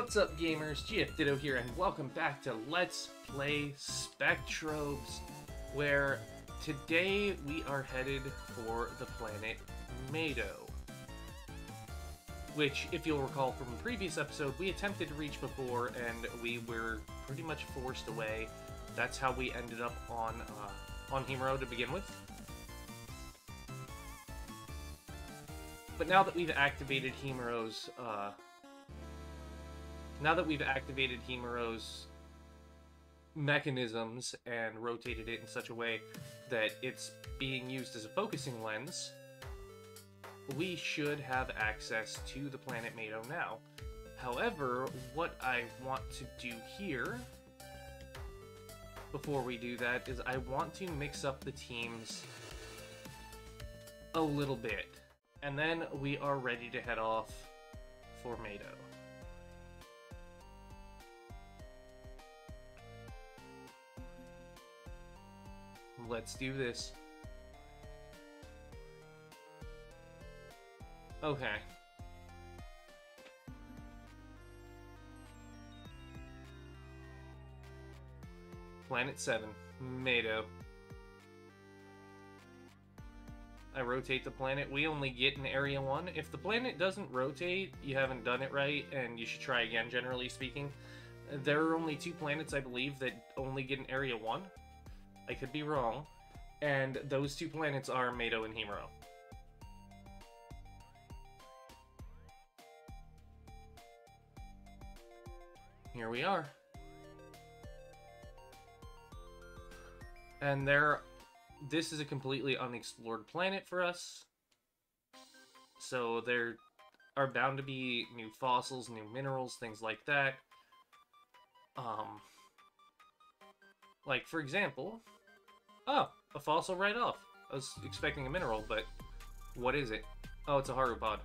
What's up, gamers? GF Ditto here, and welcome back to Let's Play Spectrobes, where today we are headed for the planet Mado, which, if you'll recall from a previous episode, we attempted to reach before, and we were pretty much forced away. That's how we ended up on Himuro to begin with. But now that we've activated Himuro's, mechanisms and rotated it in such a way that it's being used as a focusing lens, we should have access to the planet Mado now. However, what I want to do here, before we do that, is I want to mix up the teams a little bit. And then we are ready to head off for Mado. Let's do this. Okay. Planet 7, Mado. I rotate the planet. We only get an Area 1. If the planet doesn't rotate, you haven't done it right, and you should try again, generally speaking. There are only two planets, I believe, that only get an Area 1. I could be wrong, and those two planets are Mado and Himuro. Here we are. And this is a completely unexplored planet for us, so there are bound to be new fossils, new minerals, things like that. Like, for example, oh, a fossil right off. I was expecting a mineral, but what is it? Oh, it's a Harupod.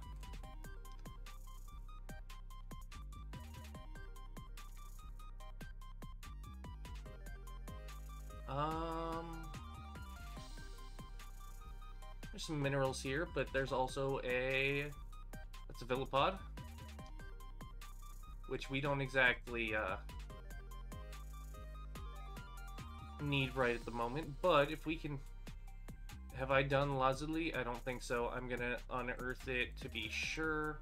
There's some minerals here, but there's also that's a Villapod, which we don't exactly, need right at the moment, but if we can... Have I done lazuli? I don't think so. I'm gonna unearth it to be sure.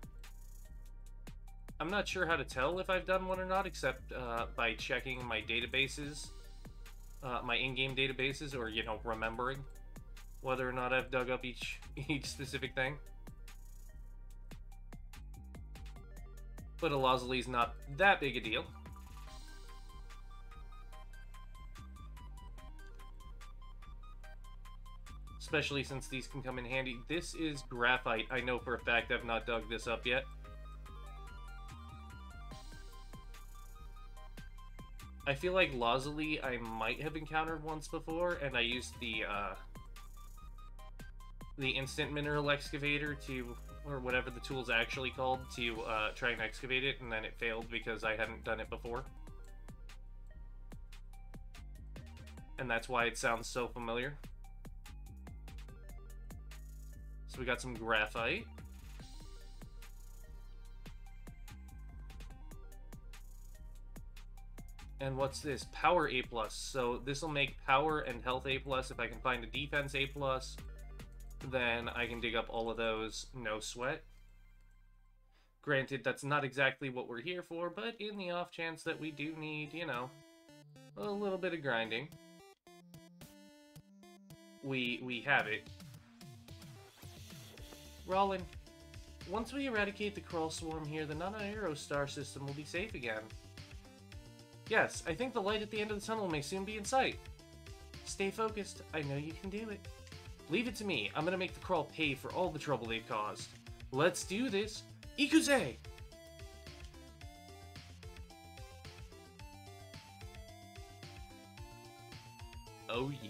I'm not sure how to tell if I've done one or not, except by checking my databases, my in-game databases, or, you know, remembering whether or not I've dug up each specific thing. But a lazuli is not that big a deal. Especially since these can come in handy. This is graphite. I know for a fact I've not dug this up yet. I feel like lazuli I might have encountered once before, and I used the instant mineral excavator to, or whatever the tool's actually called, to try and excavate it, and then it failed because I hadn't done it before. And that's why it sounds so familiar. So we got some graphite. And what's this? Power A+. So this will make power and health A+. If I can find a defense A+, then I can dig up all of those, no sweat. Granted, that's not exactly what we're here for, but in the off chance that we do need, you know, a little bit of grinding, we have it. Rallen, once we eradicate the Krawl swarm here, the Nanairo star system will be safe again. Yes, I think the light at the end of the tunnel may soon be in sight. Stay focused, I know you can do it. Leave it to me, I'm gonna make the Krawl pay for all the trouble they've caused. Let's do this! Ikuze! Oh yeah.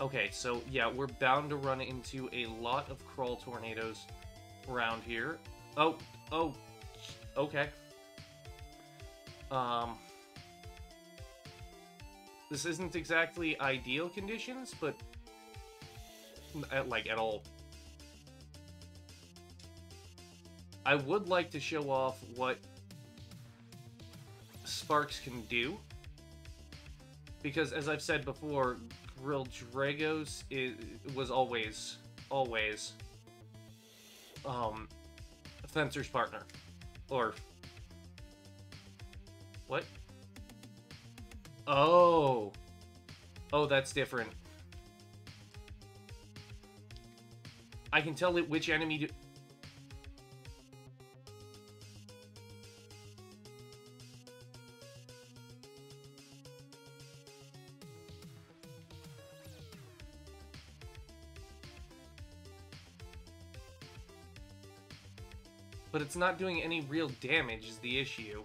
Okay, so yeah, we're bound to run into a lot of Krawl tornadoes around here. Oh, okay. This isn't exactly ideal conditions, but like at all. I would like to show off what Sparks can do. Because, as I've said before, Grilldragos was always, Fencer's partner. Or... what? Oh! Oh, that's different. I can tell it which enemy to... But it's not doing any real damage is the issue.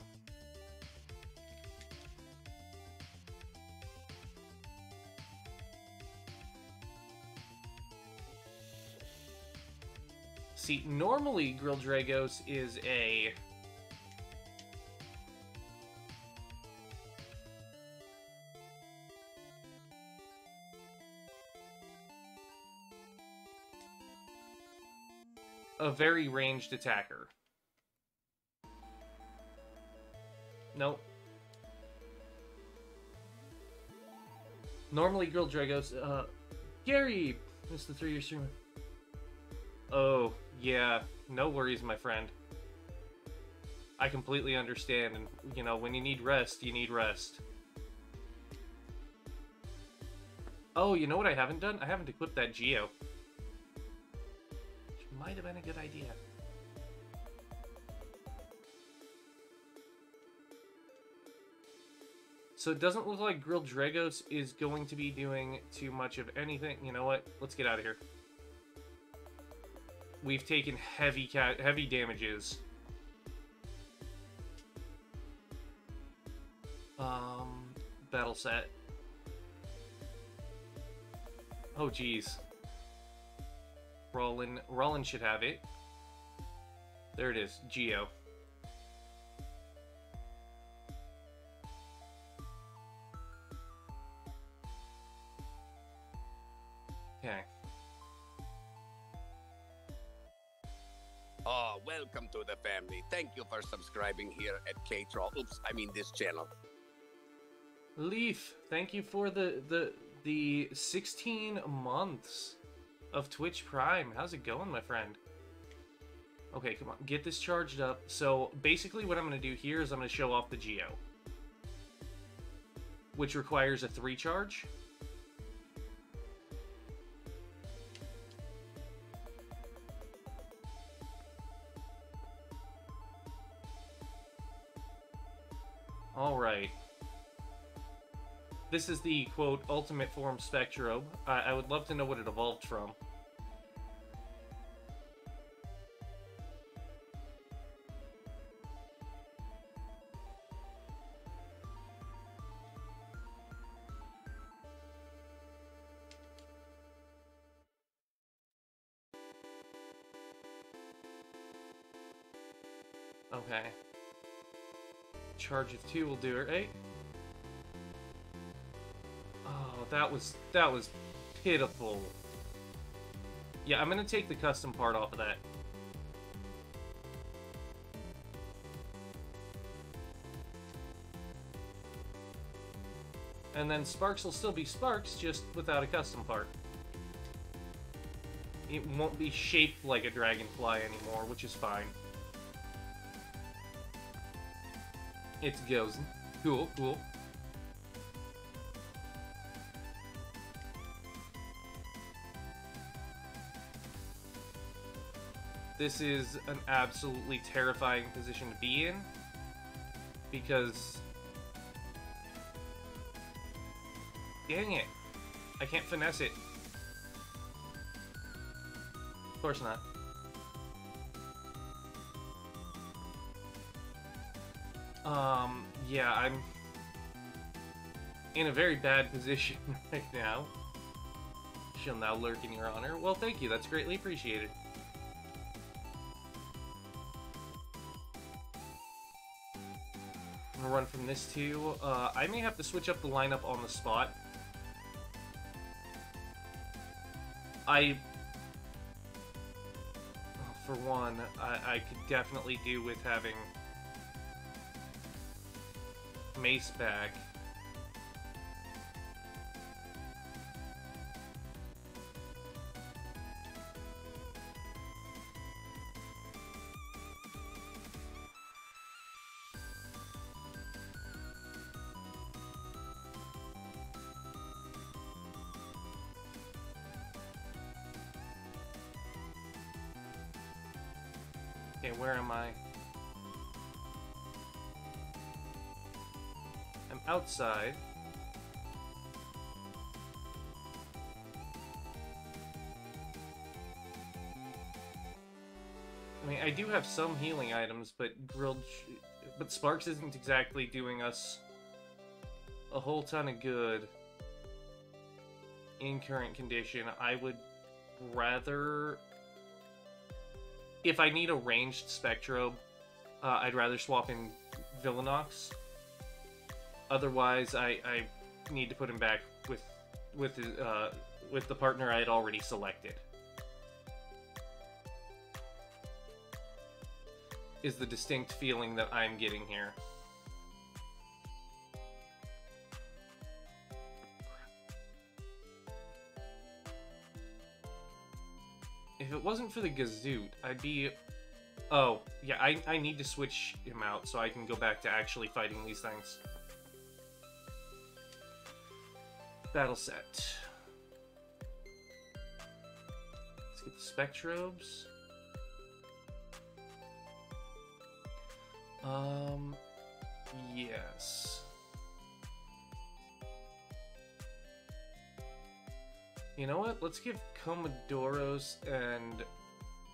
See, normally Grilldragos is a... a very ranged attacker. Nope. Normally, Grilldragos, Gary! Missed the 3-year stream. Oh, yeah. No worries, my friend. I completely understand, and, you know, when you need rest, you need rest. Oh, you know what I haven't done? I haven't equipped that Geo. Which might have been a good idea. So it doesn't look like Grilldragos is going to be doing too much of anything. You know what? Let's get out of here. We've taken heavy damages. Battle set. Oh, geez. Rallen should have it. There it is. Geo. Okay. Oh, welcome to the family. Thank you for subscribing here at Krawl. Oops, I mean this channel. Leaf, thank you for the 16 months of Twitch Prime. How's it going, my friend? Okay, come on, get this charged up. So basically what I'm going to do here is I'm going to show off the Geo, which requires a 3 charge. Alright. This is the, quote, ultimate form Spectro. I would love to know what it evolved from. Okay. Charge of 2 will do it, right? Oh, that was pitiful. Yeah, I'm gonna take the custom part off of that. And then Sparks will still be Sparks, just without a custom part. It won't be shaped like a dragonfly anymore, which is fine. It's Gozen. Cool, cool. This is an absolutely terrifying position to be in, because... dang it. I can't finesse it. Of course not. Yeah, I'm in a very bad position right now. She'll now lurk in your honor. Well, thank you. That's greatly appreciated. I'm gonna run from this too. I may have to switch up the lineup on the spot. For one, I could definitely do with having... Mace back. Okay, where am I? I'm outside. I mean, I do have some healing items, but Sparks isn't exactly doing us a whole ton of good in current condition. I would rather... If I need a ranged Spectro, I'd rather swap in Vilanox. Otherwise, I need to put him back with the partner I had already selected. Is the distinct feeling that I'm getting here. If it wasn't for the gazoot, I'd be... Oh, yeah, I need to switch him out so I can go back to actually fighting these things. Battle set. Let's get the Spectrobes. Yes. You know what? Let's give Komodoros and...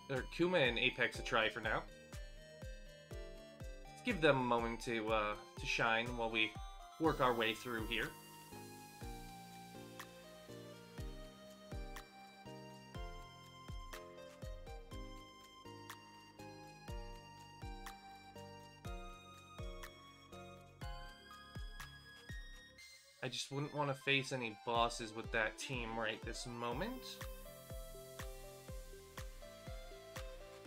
or Kuma and Apex a try for now. Let's give them a moment to shine while we work our way through here. I just wouldn't want to face any bosses with that team right this moment.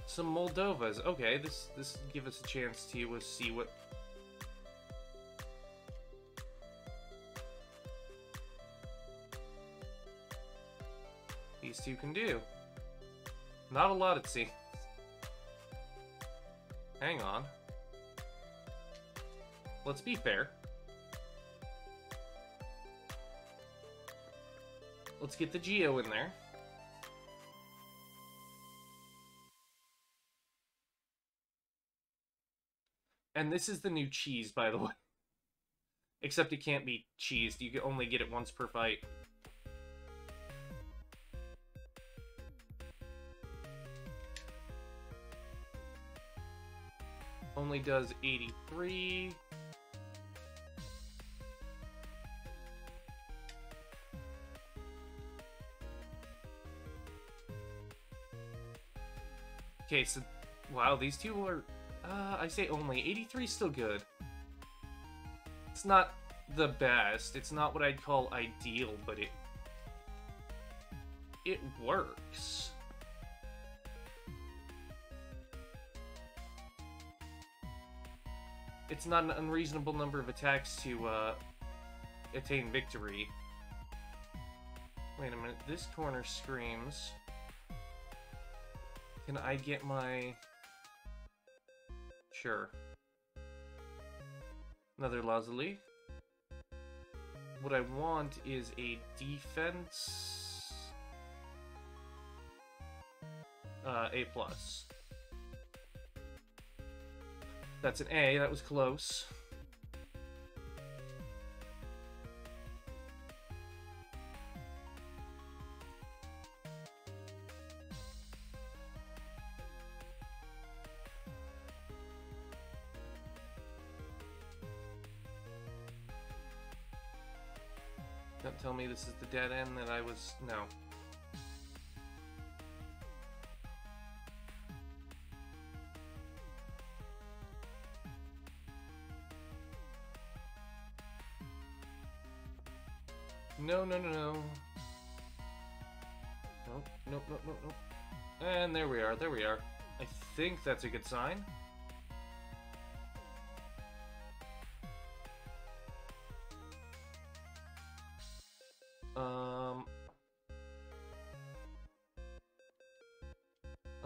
Some Moldovas. Okay, this give us a chance to see what... these two can do. Not a lot, it seems. Hang on. Let's be fair. Let's get the Geo in there. And this is the new cheese, by the way. Except it can't be cheesed. You can only get it once per fight. Only does 83... Okay, so, wow, these two are, I say only, 83 is still good. It's not the best, it's not what I'd call ideal, but it works. It's not an unreasonable number of attacks to, attain victory. Wait a minute, this corner screams... Can I get my... Sure. Another lazuli. What I want is a defense... A+. That's an A, that was close. Tell me this is the dead end that I was... No. No, no, no, no. Nope, nope, nope, nope, nope. And there we are, there we are. I think that's a good sign.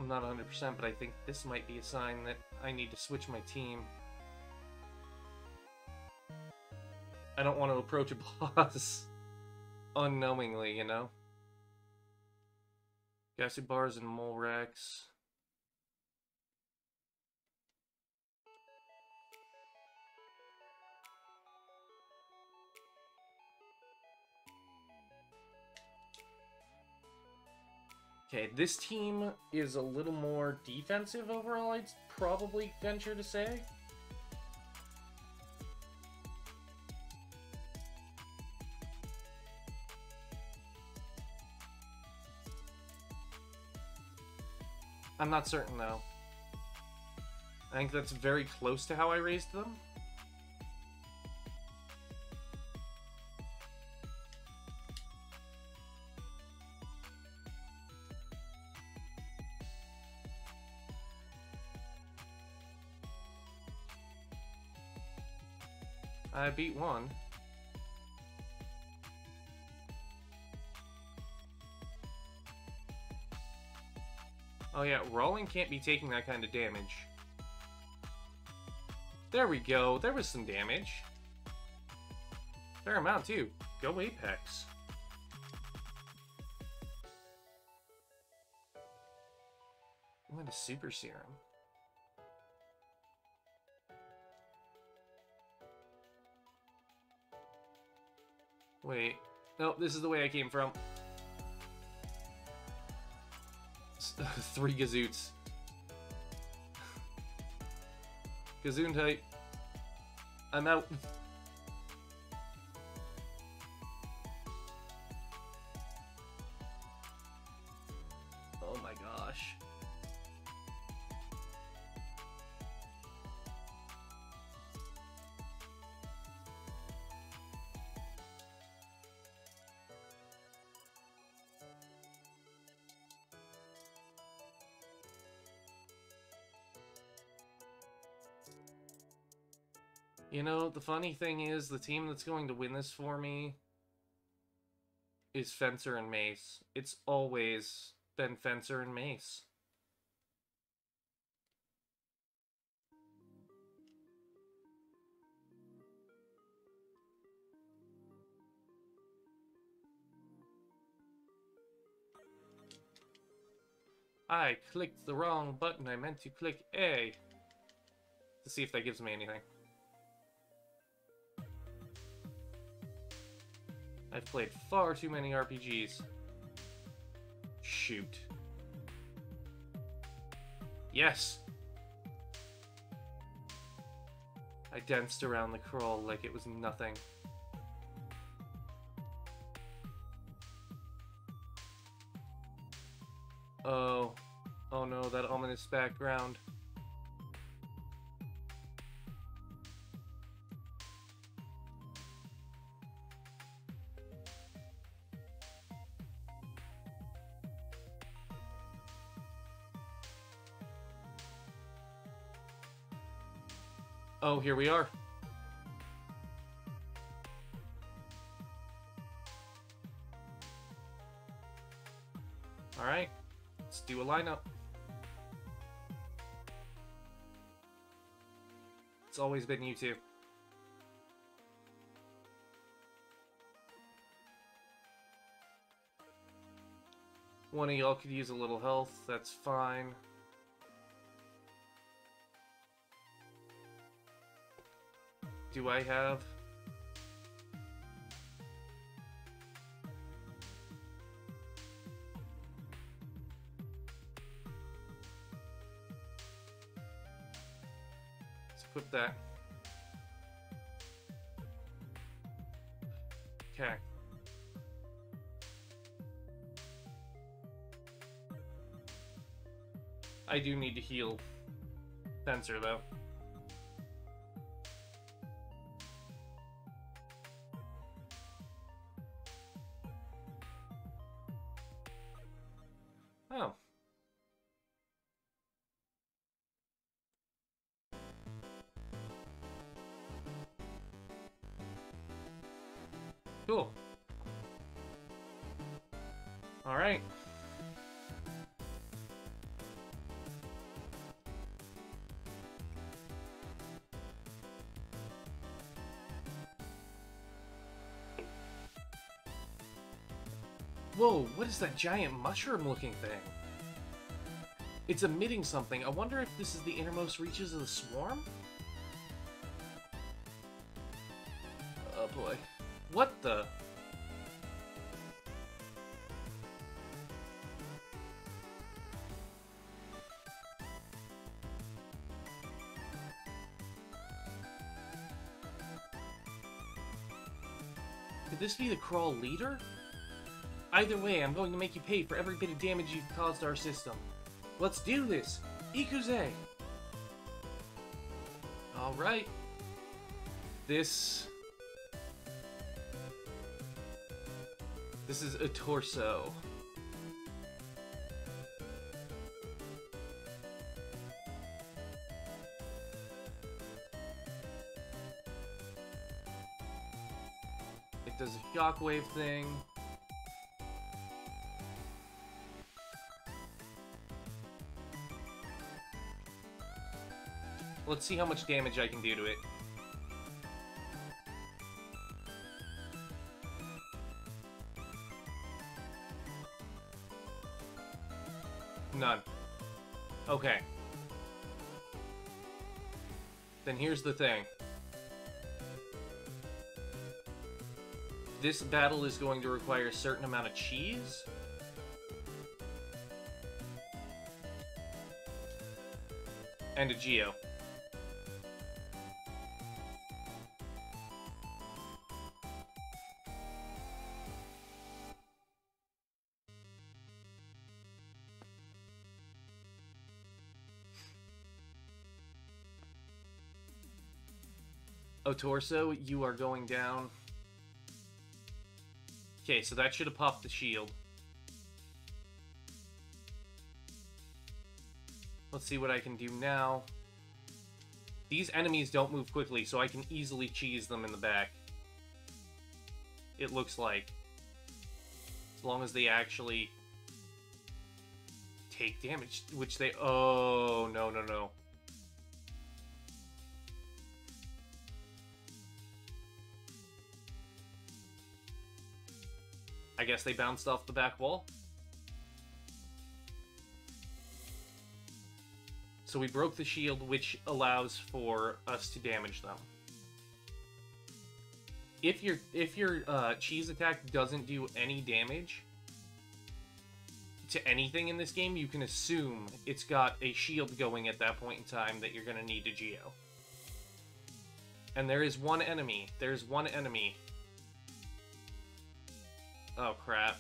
I'm not 100%, but I think this might be a sign that I need to switch my team. I don't want to approach a boss unknowingly, you know? Gassy bars and mole racks. Okay, this team is a little more defensive overall, I'd probably venture to say. I'm not certain, though. I think that's very close to how I raised them. I beat one. Oh yeah, Rallen can't be taking that kind of damage. There we go, there was some damage. Fair amount too. Go Apex. I'm gonna super serum. Wait, no, this is the way I came from. 3 gazoots. Gazoon type. I'm out. Oh my gosh. You know, the funny thing is, the team that's going to win this for me is Fencer and Mace. It's always been Fencer and Mace. I clicked the wrong button. I meant to click A. To see if that gives me anything. I've played far too many RPGs. Shoot. Yes! I danced around the Krawl like it was nothing. Oh. Oh no, that ominous background. Oh, here we are. Alright, let's do a lineup. It's always been you two. One of y'all could use a little health, that's fine. Do I have? Let's equip that. Okay. I do need to heal Fencer though. Cool. Alright. Whoa, what is that giant mushroom-looking thing? It's emitting something. I wonder if this is the innermost reaches of the swarm? Oh boy. What the? Could this be the Krawl leader? Either way, I'm going to make you pay for every bit of damage you've caused our system. Let's do this! Ikuze! Alright. This is a torso. It does a shockwave thing. Let's see how much damage I can do to it. None. Okay. Then here's the thing. This battle is going to require a certain amount of cheese. And a Geo. Oh, Torso, you are going down. Okay, so that should have popped the shield. Let's see what I can do now. These enemies don't move quickly, so I can easily cheese them in the back. It looks like. As long as they actually take damage, which they... Oh, no, no, no. I guess they bounced off the back wall. So we broke the shield, which allows for us to damage them. If your cheese attack doesn't do any damage to anything in this game, you can assume it's got a shield going at that point in time that you're going to need to Geo. And there is one enemy. There's one enemy. Oh, crap.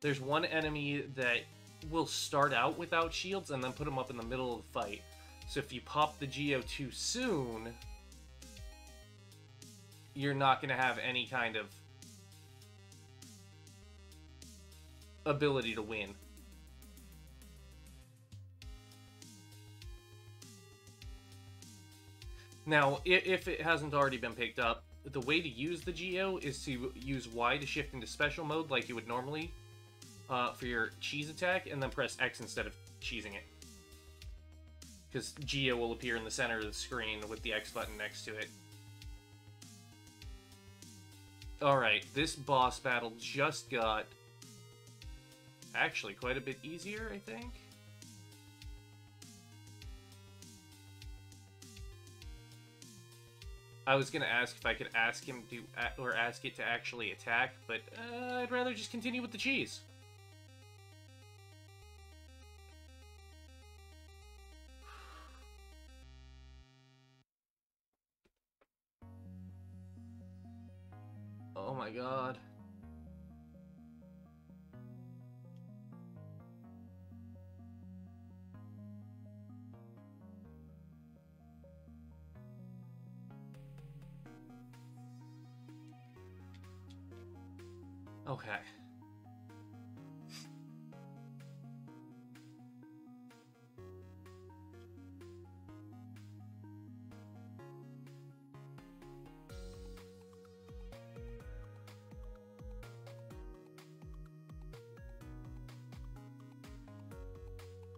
There's one enemy that will start out without shields and then put them up in the middle of the fight. So if you pop the Geo too soon, you're not going to have any kind of ability to win. Now, if it hasn't already been picked up, the way to use the Geo is to use Y to shift into special mode like you would normally for your cheese attack, and then press X instead of cheesing it. Because Geo will appear in the center of the screen with the X button next to it. Alright, this boss battle just got actually quite a bit easier, I think. I was going to ask if I could ask him to, or ask it to actually attack, but I'd rather just continue with the cheese. Oh my god. Okay.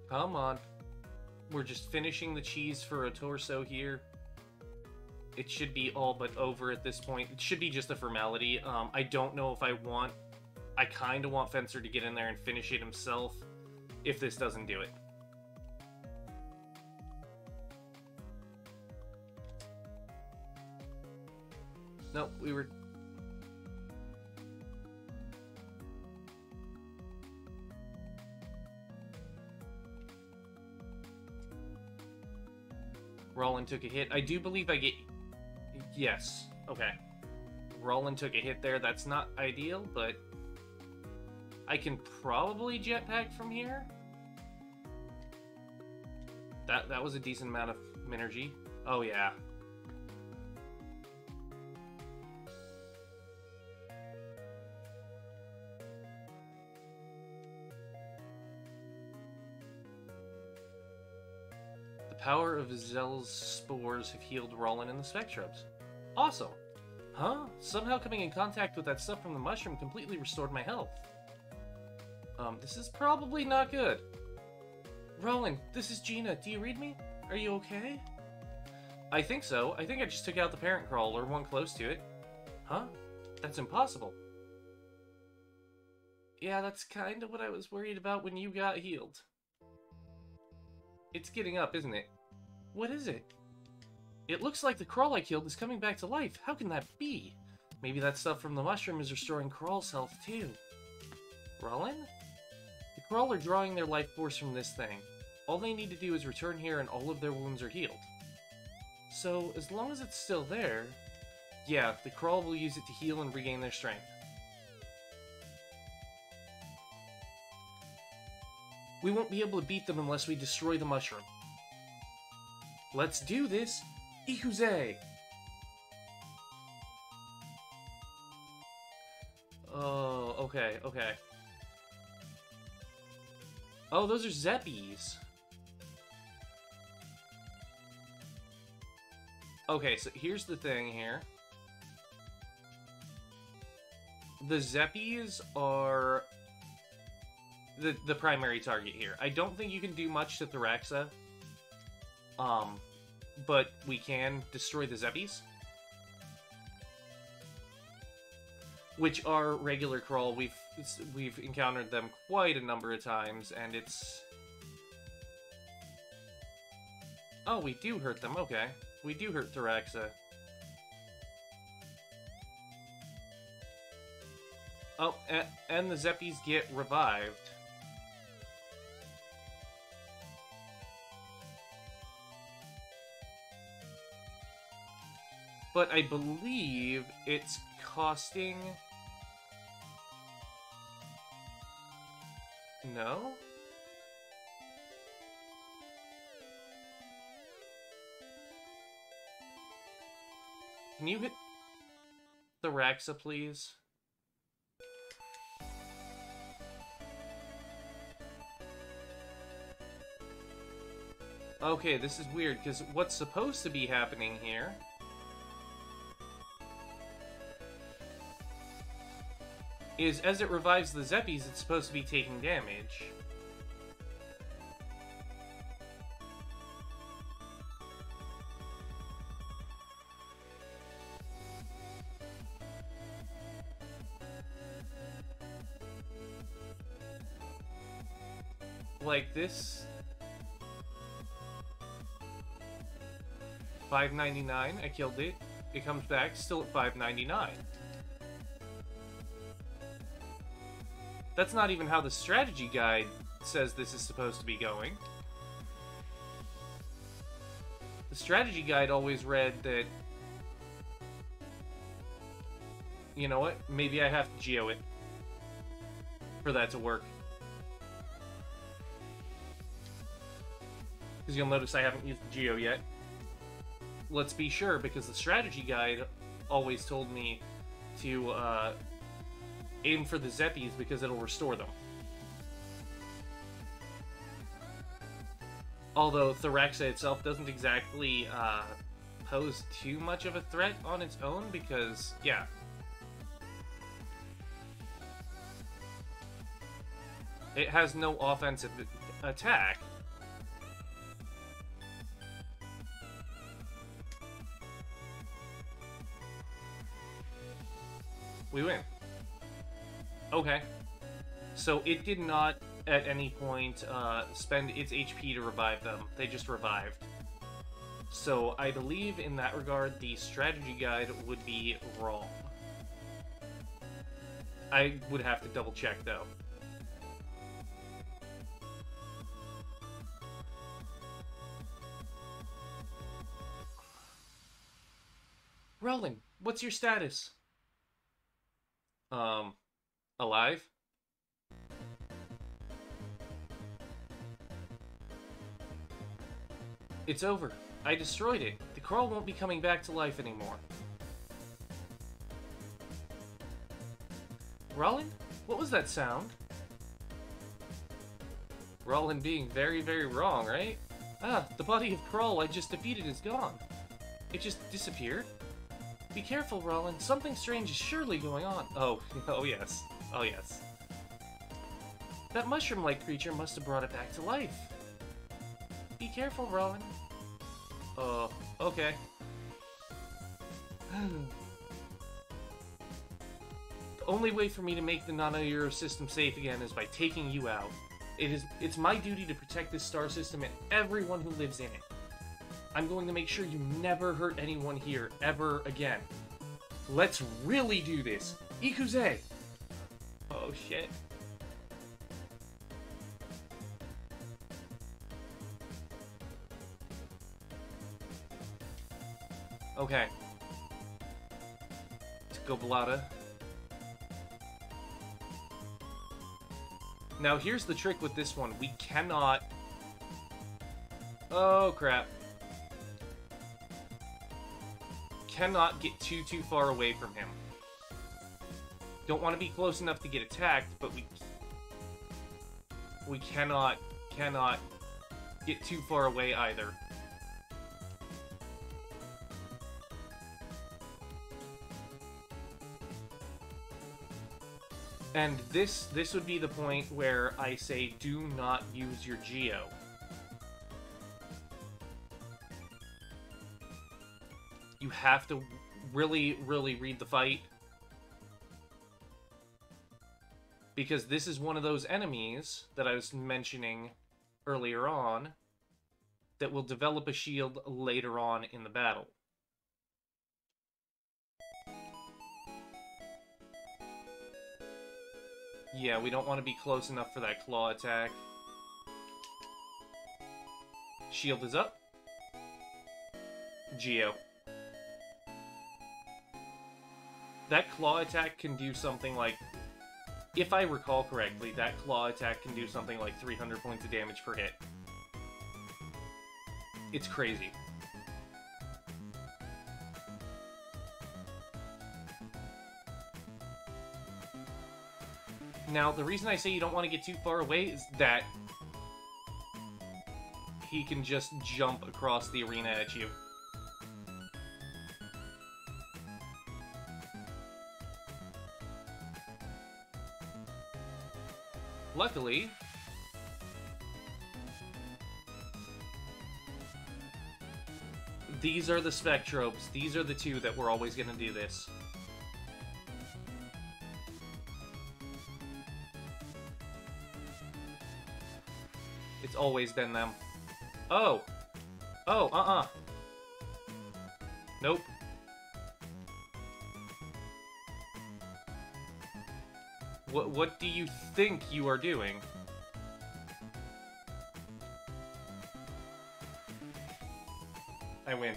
Come on. We're just finishing the cheese for a torso here. It should be all but over at this point. It should be just a formality. I don't know if I want... I kind of want Fencer to get in there and finish it himself if this doesn't do it. Nope, we were... Rallen took a hit. I do believe I get... Yes. Okay. Rallen took a hit there. That's not ideal, but... I can probably jetpack from here. That was a decent amount of energy. Oh, yeah. Power of Xelles' spores have healed Rallen and the Spectrubs. Awesome! Huh? Somehow coming in contact with that stuff from the mushroom completely restored my health. This is probably not good. Rallen, this is Jeena. Do you read me? Are you okay? I think so. I think I just took out the parent Krawl, or one close to it. Huh? That's impossible. Yeah, that's kind of what I was worried about when you got healed. It's getting up, isn't it? What is it? It looks like the Krawl I killed is coming back to life. How can that be? Maybe that stuff from the mushroom is restoring Krawl's health, too. Rallen? The Krawl are drawing their life force from this thing. All they need to do is return here and all of their wounds are healed. So, as long as it's still there... Yeah, the Krawl will use it to heal and regain their strength. We won't be able to beat them unless we destroy the mushroom. Let's do this! Ikuzé! Oh, okay, okay. Oh, those are Zeppies. Okay, so here's the thing here. The Zeppies are... The primary target here. I don't think you can do much to Thoraxa, but we can destroy the Zeppies, which are regular Krawl. We've encountered them quite a number of times, and it's... Oh, we do hurt them, okay. We do hurt Thoraxa. Oh, and the Zeppies get revived. But I believe it's costing... No? Can you hit Thoraxa, please? Okay, this is weird, because what's supposed to be happening here... is as it revives the Zeppies, it's supposed to be taking damage. Like this... 5.99, I killed it. It comes back, still at 5.99. That's not even how the strategy guide says this is supposed to be going. The strategy guide always read that... You know what? Maybe I have to geo it for that to work. Because you'll notice I haven't used the geo yet. Let's be sure, because the strategy guide always told me to... aim for the Zeppies because it'll restore them. Although Thoraxa itself doesn't exactly pose too much of a threat on its own because, yeah. It has no offensive attack. we win. Okay. So it did not at any point spend its HP to revive them. They just revived. So I believe in that regard, the strategy guide would be wrong. I would have to double check though. Rallen, what's your status? Alive? It's over. I destroyed it. The Krawl won't be coming back to life anymore. Rallen? What was that sound? Rallen being very, very wrong, right? Ah, the body of Krawl I just defeated is gone. It just disappeared? Be careful, Rallen. Something strange is surely going on. Oh yes. Oh yes. That mushroom-like creature must have brought it back to life. Be careful, Rallen. Okay. The only way for me to make the Nanairo system safe again is by taking you out. It's my duty to protect this star system and everyone who lives in it. I'm going to make sure you never hurt anyone here, ever again. Let's really do this! Ikuze! Oh, shit. Okay. It's Goblada. Now, here's the trick with this one. We cannot... Oh, crap. Cannot get too far away from him. Don't want to be close enough to get attacked, but we cannot get too far away either. And this would be the point where I say do not use your Geo. You have to really read the fight. Because this is one of those enemies that I was mentioning earlier on that will develop a shield later on in the battle. Yeah, we don't want to be close enough for that claw attack. Shield is up. Geo. That claw attack can do something like, if I recall correctly, that claw attack can do something like 300 points of damage per hit. It's crazy. Now, the reason I say you don't want to get too far away is that he can just jump across the arena at you. Luckily, these are the Spectropes. These are the two that we're always going to do this. It's always been them. Oh! Oh, Nope. What do you think you are doing? I win.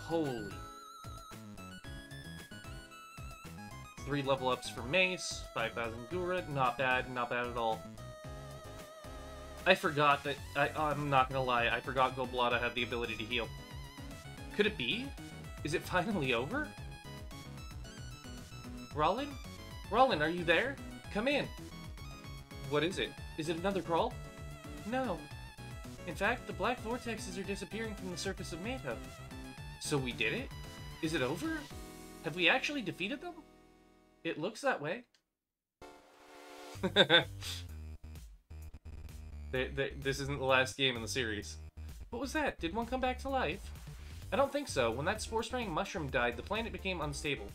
Holy. 3 level ups for Mace, 5,000 Gura, not bad, not bad at all. I forgot that, I'm not gonna lie, I forgot Goblada had the ability to heal. Could it be? Is it finally over? Rallen? Rallen, are you there? Come in. What is it? Is it another Krawl? No. In fact, the black vortexes are disappearing from the surface of Mado. So we did it? Is it over? Have we actually defeated them? It looks that way. This isn't the last game in the series. What was that? Did one come back to life? I don't think so. When that spore-spraying mushroom died, the planet became unstable.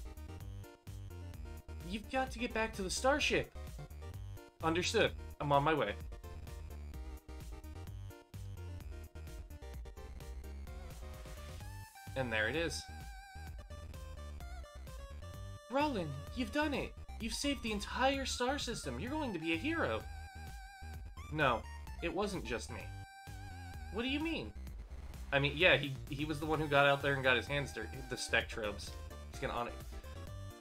You've got to get back to the starship! Understood. I'm on my way. And there it is. Rallen, you've done it! You've saved the entire star system! You're going to be a hero! No, it wasn't just me. What do you mean? I mean, yeah, he was the one who got out there and got his hands dirty. The Spectrobes. He's gonna on it.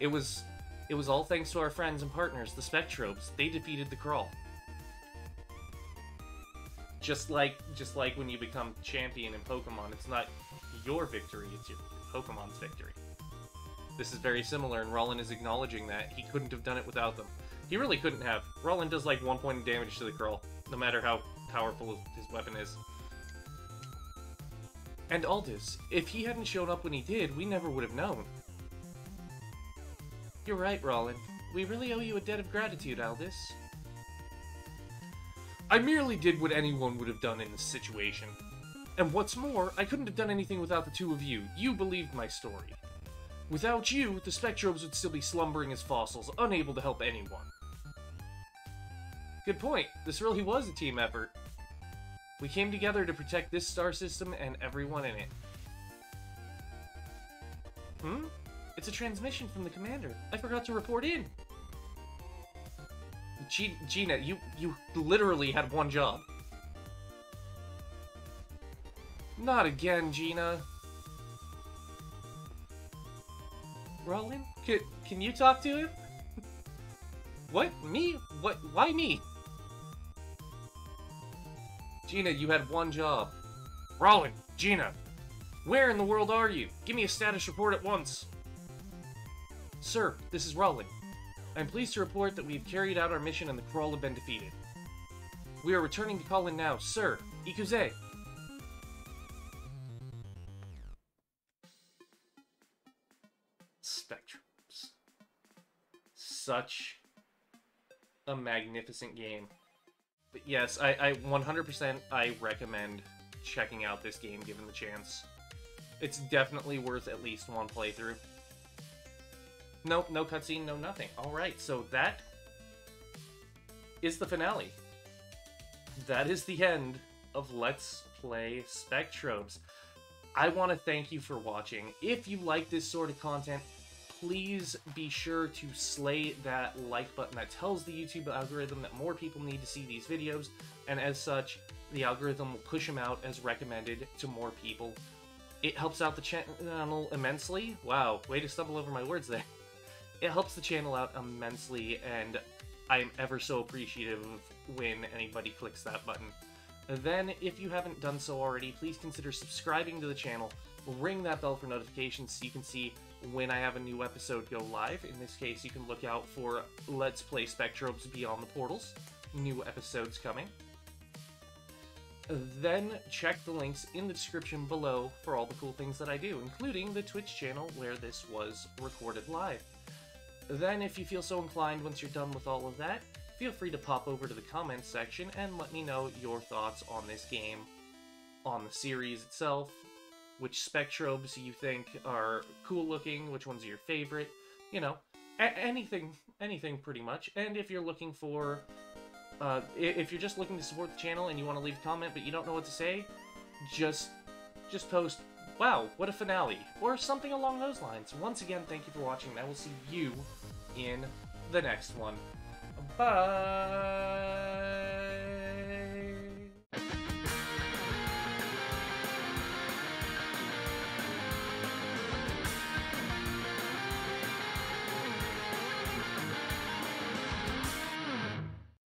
It was all thanks to our friends and partners, the Spectrobes. They defeated the Krawl. Just like when you become champion in Pokemon, it's not your victory, it's your Pokemon's victory. This is very similar, and Rallen is acknowledging that. He couldn't have done it without them. He really couldn't have. Rallen does like 1 point of damage to the Krawl, no matter how powerful his weapon is. And Aldous, if he hadn't shown up when he did, we never would have known. You're right, Rallen. We really owe you a debt of gratitude, Aldous. I merely did what anyone would have done in this situation. And what's more, I couldn't have done anything without the two of you. You believed my story. Without you, the Spectrobes would still be slumbering as fossils, unable to help anyone. Good point. This really was a team effort. We came together to protect this star system and everyone in it. Hmm? It's a transmission from the commander. I forgot to report in. Jeena, you literally had one job. Not again, Jeena. Rallen? Can you talk to him? What? Me? What? Why me? Jeena, you had one job. Rallen! Jeena! Where in the world are you? Give me a status report at once! Sir, this is Rallen. I'm pleased to report that we have carried out our mission and the Krawl have been defeated. We are returning to call in now. Sir, Ikuze! Spectrums. Such a magnificent game. But yes, I 100% I recommend checking out this game given the chance. It's definitely worth at least one playthrough. Nope, no cutscene, no nothing. Alright, so that is the finale. That is the end of Let's Play Spectrobes. I want to thank you for watching. If you like this sort of content, please be sure to slay that like button. That tells the YouTube algorithm that more people need to see these videos, and as such, the algorithm will push them out as recommended to more people. It helps out the channel immensely. Wow, way to stumble over my words there. It helps the channel out immensely, and I'm ever so appreciative when anybody clicks that button. Then, if you haven't done so already, please consider subscribing to the channel. Ring that bell for notifications so you can see when I have a new episode go live. In this case, you can look out for Let's Play Spectrobes Beyond the Portals. New episodes coming. Then check the links in the description below for all the cool things that I do, including the Twitch channel where this was recorded live. Then, if you feel so inclined once you're done with all of that, feel free to pop over to the comments section and let me know your thoughts on this game, on the series itself, which Spectrobes you think are cool looking, which ones are your favorite, you know, anything pretty much. And if you're looking for, if you're just looking to support the channel and you want to leave a comment but you don't know what to say, just post, wow, what a finale, or something along those lines. Once again, thank you for watching, and I will see you in the next one. Bye!